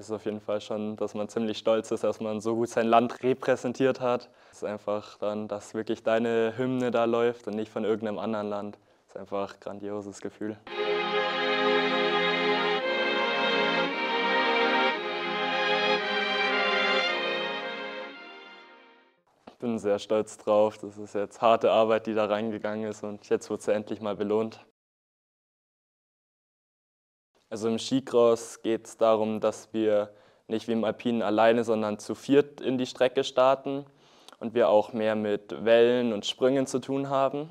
Es ist auf jeden Fall schon, dass man ziemlich stolz ist, dass man so gut sein Land repräsentiert hat. Es ist einfach dann, dass wirklich deine Hymne da läuft und nicht von irgendeinem anderen Land. Es ist einfach ein grandioses Gefühl. Ich bin sehr stolz drauf. Das ist jetzt harte Arbeit, die da reingegangen ist, und jetzt wird sie endlich mal belohnt. Also im Skicross geht es darum, dass wir nicht wie im Alpinen alleine, sondern zu viert in die Strecke starten und wir auch mehr mit Wellen und Sprüngen zu tun haben.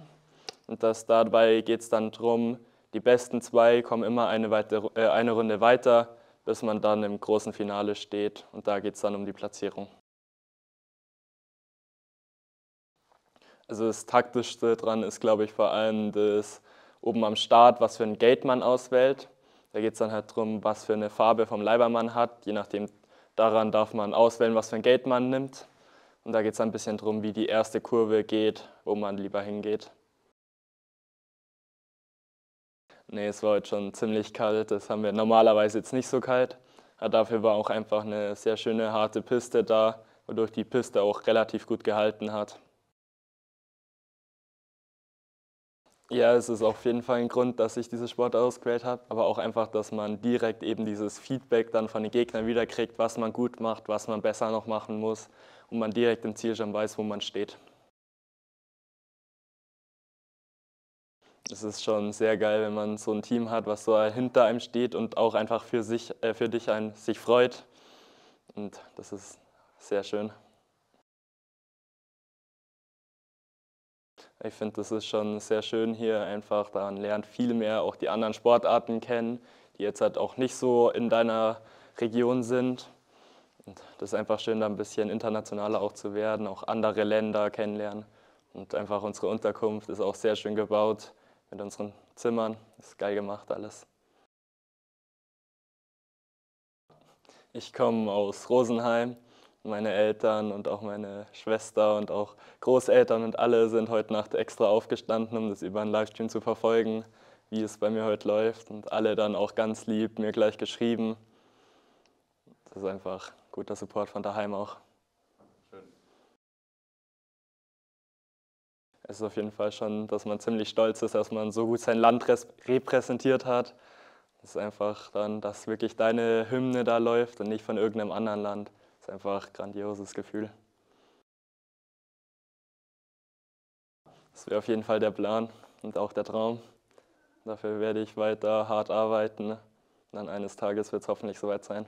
Und dabei geht es dann darum, die besten zwei kommen immer eine Runde weiter, bis man dann im großen Finale steht, und da geht es dann um die Platzierung. Also das Taktischste daran ist, glaube ich, vor allem das oben am Start, was für ein Gate man auswählt. Da geht es dann halt darum, was für eine Farbe vom Leiber man hat. Je nachdem, daran darf man auswählen, was für ein Gate man nimmt. Und da geht es dann ein bisschen darum, wie die erste Kurve geht, wo man lieber hingeht. Nee, es war heute schon ziemlich kalt. Das haben wir normalerweise jetzt nicht so kalt. Aber dafür war auch einfach eine sehr schöne, harte Piste da, wodurch die Piste auch relativ gut gehalten hat. Ja, es ist auf jeden Fall ein Grund, dass ich diese Sport ausgewählt habe, aber auch einfach, dass man direkt eben dieses Feedback dann von den Gegnern wiederkriegt, was man gut macht, was man besser noch machen muss, und man direkt im Ziel schon weiß, wo man steht. Es ist schon sehr geil, wenn man so ein Team hat, was so hinter einem steht und auch einfach für dich freut, und das ist sehr schön. Ich finde, das ist schon sehr schön hier einfach. Daran lernt viel mehr auch die anderen Sportarten kennen, die jetzt halt auch nicht so in deiner Region sind. Und das ist einfach schön, da ein bisschen internationaler auch zu werden, auch andere Länder kennenlernen. Und einfach unsere Unterkunft ist auch sehr schön gebaut mit unseren Zimmern. Ist geil gemacht alles. Ich komme aus Rosenheim. Meine Eltern und auch meine Schwester und auch Großeltern und alle sind heute Nacht extra aufgestanden, um das über einen Livestream zu verfolgen, wie es bei mir heute läuft. Und alle dann auch ganz lieb mir gleich geschrieben. Das ist einfach guter Support von daheim auch. Schön. Es ist auf jeden Fall schon, dass man ziemlich stolz ist, dass man so gut sein Land repräsentiert hat. Das ist einfach dann, dass wirklich deine Hymne da läuft und nicht von irgendeinem anderen Land. Einfach ein grandioses Gefühl. Das wäre auf jeden Fall der Plan und auch der Traum. Dafür werde ich weiter hart arbeiten. Und dann eines Tages wird es hoffentlich soweit sein.